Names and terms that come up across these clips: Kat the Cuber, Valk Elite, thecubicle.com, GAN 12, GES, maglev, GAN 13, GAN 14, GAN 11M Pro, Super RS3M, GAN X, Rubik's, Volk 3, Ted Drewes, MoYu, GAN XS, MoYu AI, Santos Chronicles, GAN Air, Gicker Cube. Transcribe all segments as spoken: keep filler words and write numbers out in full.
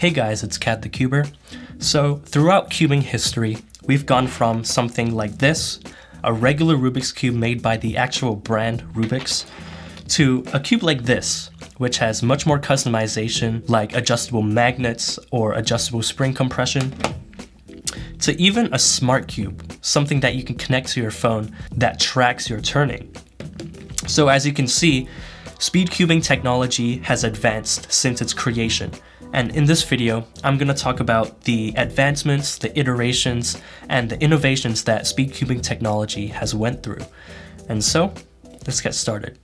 Hey guys, it's Kat the Cuber. So throughout cubing history, we've gone from something like this, a regular Rubik's Cube made by the actual brand Rubik's, to a cube like this, which has much more customization like adjustable magnets or adjustable spring compression, to even a smart cube, something that you can connect to your phone that tracks your turning. So as you can see, speed cubing technology has advanced since its creation. And in this video, I'm going to talk about the advancements, the iterations, and the innovations that speed cubing technology has went through. And so let's get started.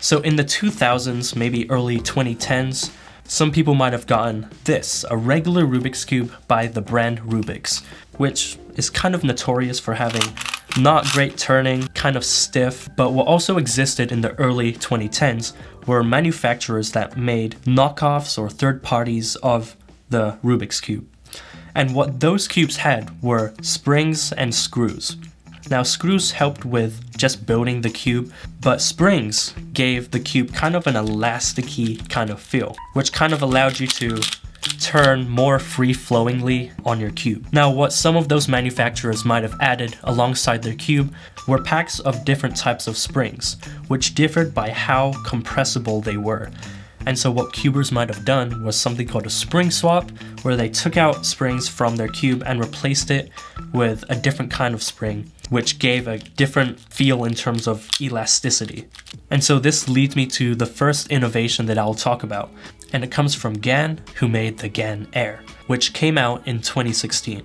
So in the two thousands, maybe early twenty tens, some people might have gotten this, a regular Rubik's Cube by the brand Rubik's, which is kind of notorious for having not great turning, kind of stiff, but what also existed in the early twenty tens were manufacturers that made knockoffs or third parties of the Rubik's Cube. And what those cubes had were springs and screws. Now, screws helped with just building the cube, but springs gave the cube kind of an elasticy kind of feel, which kind of allowed you to turn more free-flowingly on your cube. Now, what some of those manufacturers might have added alongside their cube were packs of different types of springs, which differed by how compressible they were. And so what cubers might have done was something called a spring swap, where they took out springs from their cube and replaced it with a different kind of spring, which gave a different feel in terms of elasticity. And so this leads me to the first innovation that I'll talk about, and it comes from GAN, who made the GAN Air, which came out in twenty sixteen.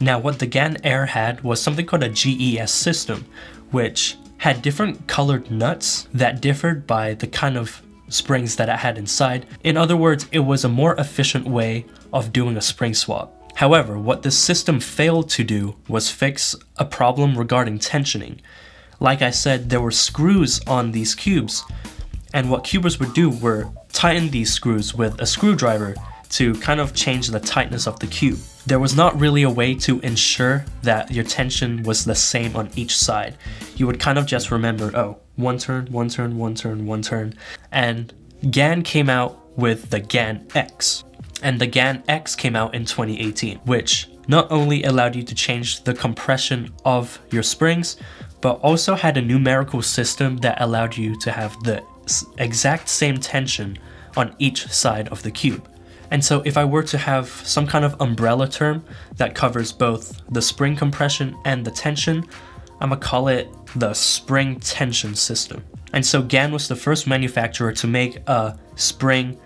Now, what the GAN Air had was something called a G E S system, which had different colored nuts that differed by the kind of springs that it had inside. In other words, it was a more efficient way of doing a spring swap. However, what this system failed to do was fix a problem regarding tensioning. Like I said, there were screws on these cubes, and what cubers would do were tighten these screws with a screwdriver to kind of change the tightness of the cube. There was not really a way to ensure that your tension was the same on each side. You would kind of just remember, oh, one turn, one turn, one turn, one turn. And GAN came out with the GAN X. And the GAN X came out in twenty eighteen, which not only allowed you to change the compression of your springs, but also had a numerical system that allowed you to have the exact same tension on each side of the cube. And so if I were to have some kind of umbrella term that covers both the spring compression and the tension, I'm gonna call it the spring tension system. And so GAN was the first manufacturer to make a spring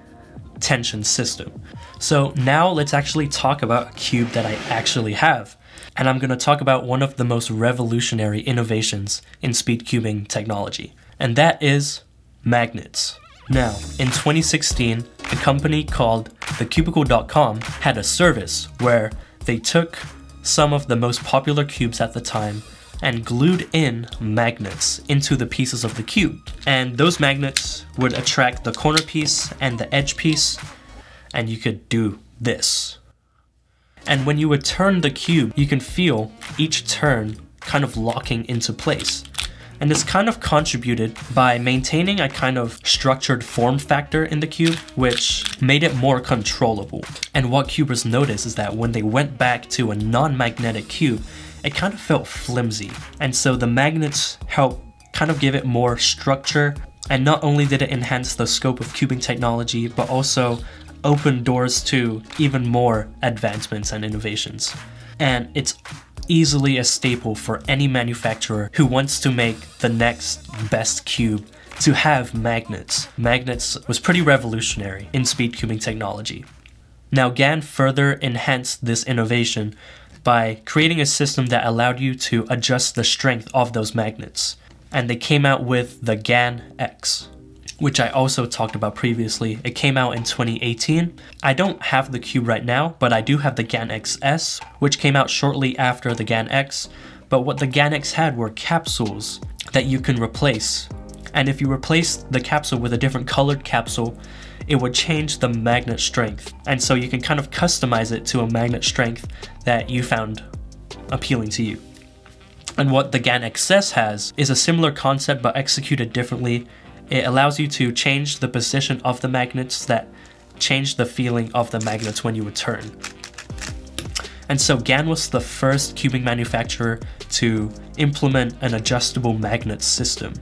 tension system. So now let's actually talk about a cube that I actually have. And I'm gonna talk about one of the most revolutionary innovations in speed cubing technology, and that is magnets. Now, in twenty sixteen, a company called the cubicle dot com had a service where they took some of the most popular cubes at the time and glued in magnets into the pieces of the cube. And those magnets would attract the corner piece and the edge piece, and you could do this. And when you would turn the cube, you can feel each turn kind of locking into place. And it's kind of contributed by maintaining a kind of structured form factor in the cube, which made it more controllable. And what cubers noticed is that when they went back to a non-magnetic cube, it kind of felt flimsy. And so the magnets helped kind of give it more structure. And not only did it enhance the scope of cubing technology, but also open doors to even more advancements and innovations. And it's easily a staple for any manufacturer who wants to make the next best cube to have magnets. Magnets was pretty revolutionary in speed cubing technology. Now, GAN further enhanced this innovation by creating a system that allowed you to adjust the strength of those magnets. And they came out with the GAN X, which I also talked about previously. It came out in twenty eighteen. I don't have the cube right now, but I do have the GAN X S, which came out shortly after the GAN X. But what the GAN X had were capsules that you can replace. And if you replace the capsule with a different colored capsule, it would change the magnet strength. And so you can kind of customize it to a magnet strength that you found appealing to you. And what the GAN X S has is a similar concept but executed differently. It allows you to change the position of the magnets that change the feeling of the magnets when you return. And so GAN was the first cubing manufacturer to implement an adjustable magnet system.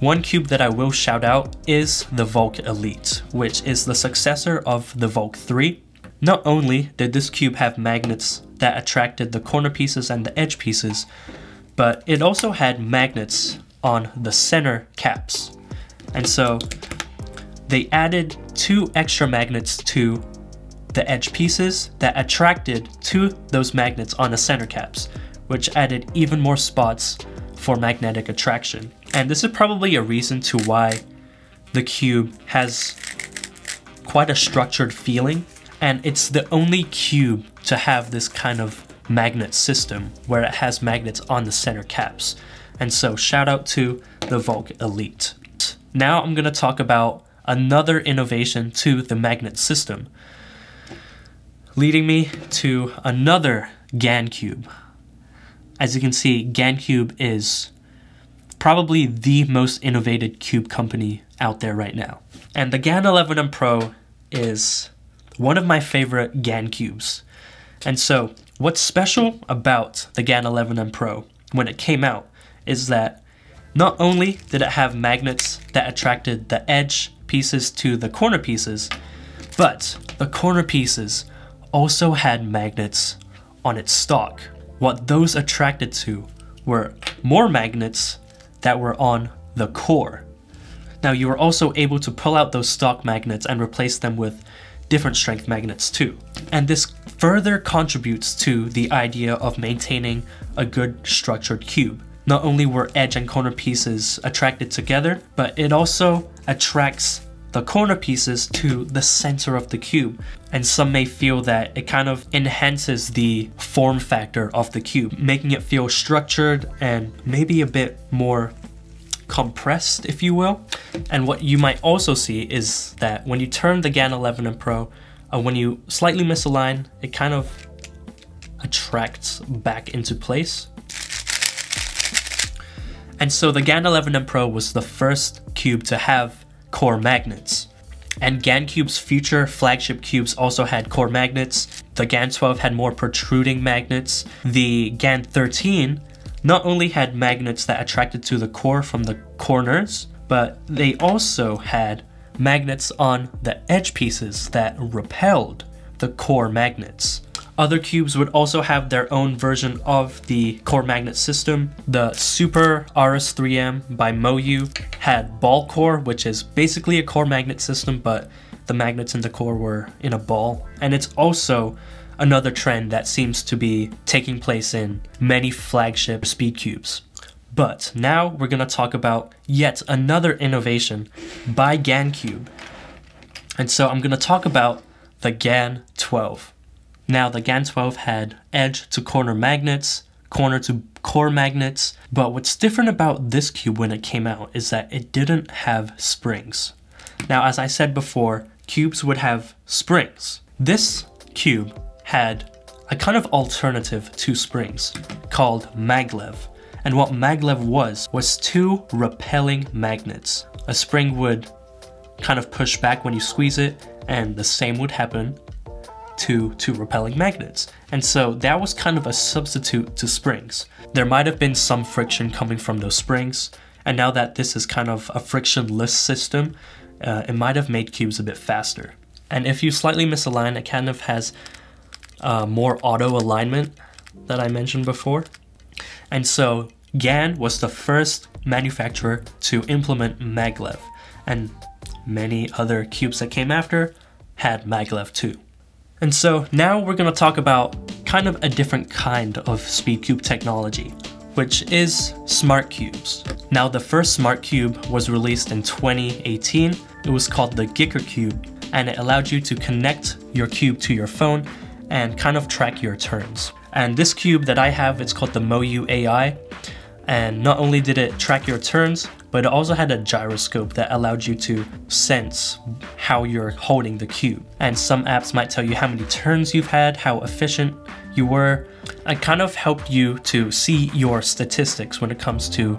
One cube that I will shout out is the Valk Elite, which is the successor of the Volk three. Not only did this cube have magnets that attracted the corner pieces and the edge pieces, but it also had magnets on the center caps. And so they added two extra magnets to the edge pieces that attracted to those magnets on the center caps, which added even more spots for magnetic attraction. And this is probably a reason to why the cube has quite a structured feeling. And it's the only cube to have this kind of magnet system where it has magnets on the center caps. And so shout out to the Valk Elite. Now I'm gonna talk about another innovation to the magnet system, leading me to another GAN cube. As you can see, GAN Cube is probably the most innovative cube company out there right now. And the GAN eleven M Pro is one of my favorite GAN cubes. And so what's special about the GAN eleven M Pro when it came out is that not only did it have magnets that attracted the edge pieces to the corner pieces, but the corner pieces also had magnets on its stalk. What those attracted to were more magnets that were on the core. Now you were also able to pull out those stalk magnets and replace them with different strength magnets too. And this further contributes to the idea of maintaining a good structured cube. Not only were edge and corner pieces attracted together, but it also attracts the corner pieces to the center of the cube. And some may feel that it kind of enhances the form factor of the cube, making it feel structured and maybe a bit more compressed, if you will. And what you might also see is that when you turn the GAN eleven M Pro, uh, when you slightly misalign, it kind of attracts back into place. And so the GAN eleven M Pro was the first cube to have core magnets. And GAN Cube's future flagship cubes also had core magnets. The GAN twelve had more protruding magnets. The GAN thirteen not only had magnets that attracted to the core from the corners, but they also had magnets on the edge pieces that repelled the core magnets. Other cubes would also have their own version of the core magnet system. The Super R S three M by MoYu had ball core, which is basically a core magnet system, but the magnets in the core were in a ball. And it's also another trend that seems to be taking place in many flagship speed cubes. But now we're gonna talk about yet another innovation by GAN Cube. And so I'm gonna talk about the GAN twelve. Now the GAN twelve had edge to corner magnets, corner to core magnets, but what's different about this cube when it came out is that it didn't have springs. Now, as I said before, cubes would have springs. This cube had a kind of alternative to springs called maglev. And what maglev was, was two repelling magnets. A spring would kind of push back when you squeeze it, and the same would happen to two repelling magnets. And so that was kind of a substitute to springs. There might have been some friction coming from those springs, and now that this is kind of a frictionless system, uh, it might have made cubes a bit faster. And if you slightly misalign, it kind of has uh, more auto alignment that I mentioned before. And so GAN was the first manufacturer to implement maglev, and many other cubes that came after had maglev too. And so now we're gonna talk about kind of a different kind of speed cube technology, which is smart cubes. Now the first smart cube was released in twenty eighteen. It was called the Gicker Cube, and it allowed you to connect your cube to your phone and kind of track your turns. And this cube that I have, it's called the MoYu A I. And not only did it track your turns, but it also had a gyroscope that allowed you to sense how you're holding the cube. And some apps might tell you how many turns you've had, how efficient you were. It kind of helped you to see your statistics when it comes to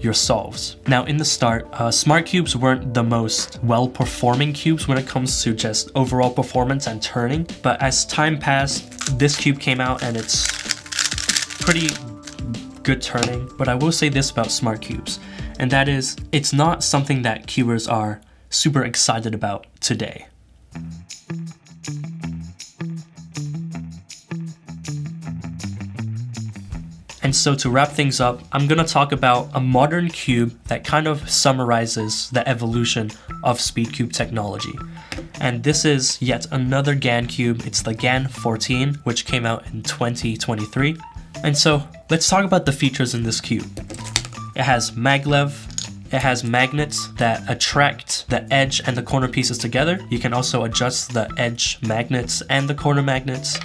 your solves. Now in the start, uh, smart cubes weren't the most well-performing cubes when it comes to just overall performance and turning, but as time passed, this cube came out and it's pretty good turning. But I will say this about smart cubes, and that is, it's not something that cubers are super excited about today. And so to wrap things up, I'm gonna talk about a modern cube that kind of summarizes the evolution of speed cube technology. And this is yet another GAN cube. It's the GAN fourteen, which came out in twenty twenty-three. And so let's talk about the features in this cube. It has maglev, it has magnets that attract the edge and the corner pieces together. You can also adjust the edge magnets and the corner magnets.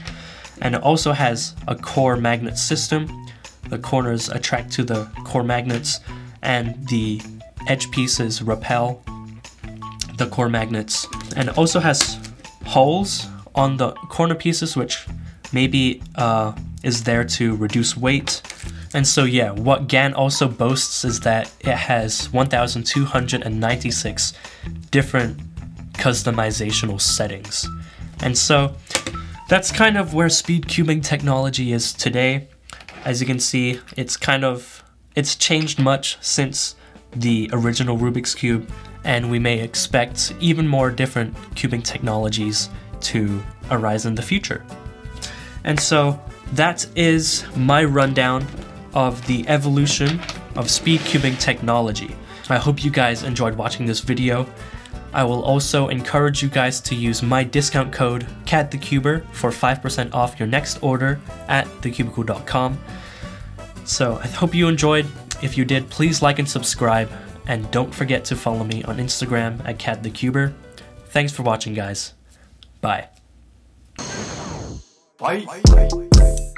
And it also has a core magnet system. The corners attract to the core magnets and the edge pieces repel the core magnets. And it also has holes on the corner pieces, which maybe uh, is there to reduce weight. And so yeah, what GAN also boasts is that it has one thousand two hundred ninety-six different customizational settings. And so that's kind of where speed cubing technology is today. As you can see, it's kind of, it's changed much since the original Rubik's Cube, and we may expect even more different cubing technologies to arise in the future. And so that is my rundown of the evolution of speed cubing technology. I hope you guys enjoyed watching this video. I will also encourage you guys to use my discount code Kat the Cuber for five percent off your next order at the cubicle dot com. So I hope you enjoyed. If you did, please like and subscribe, and don't forget to follow me on Instagram at Kat the Cuber. Thanks for watching, guys. Bye. Bye. Bye.